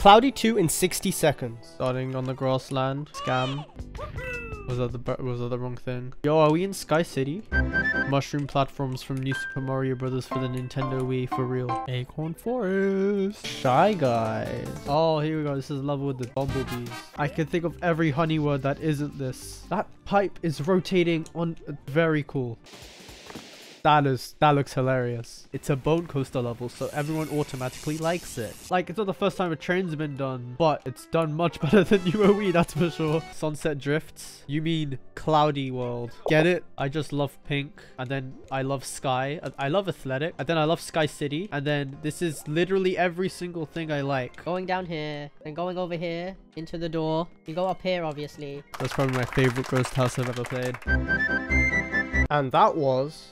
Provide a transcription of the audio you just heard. Cloudy 2 in 60 seconds. Starting on the grassland. Scam. Was that the wrong thing? Yo, are we in Sky City? Mushroom platforms from New Super Mario Brothers for the Nintendo Wii, for real. Acorn Forest. Shy Guys. Oh, here we go. This is level with the bumblebees. I can think of every honey word that isn't this. That pipe is rotating on... Very cool. That looks hilarious. It's a bone coaster level, so everyone automatically likes it. Like, it's not the first time a train's been done, but it's done much better than UOE, that's for sure. Sunset Drifts. You mean Cloudy World. Get it? I just love pink, and then I love sky. I love athletic, and then I love Sky City, and then this is literally every single thing I like. Going down here, and going over here, into the door. You go up here, obviously. That's probably my favorite ghost house I've ever played. And that was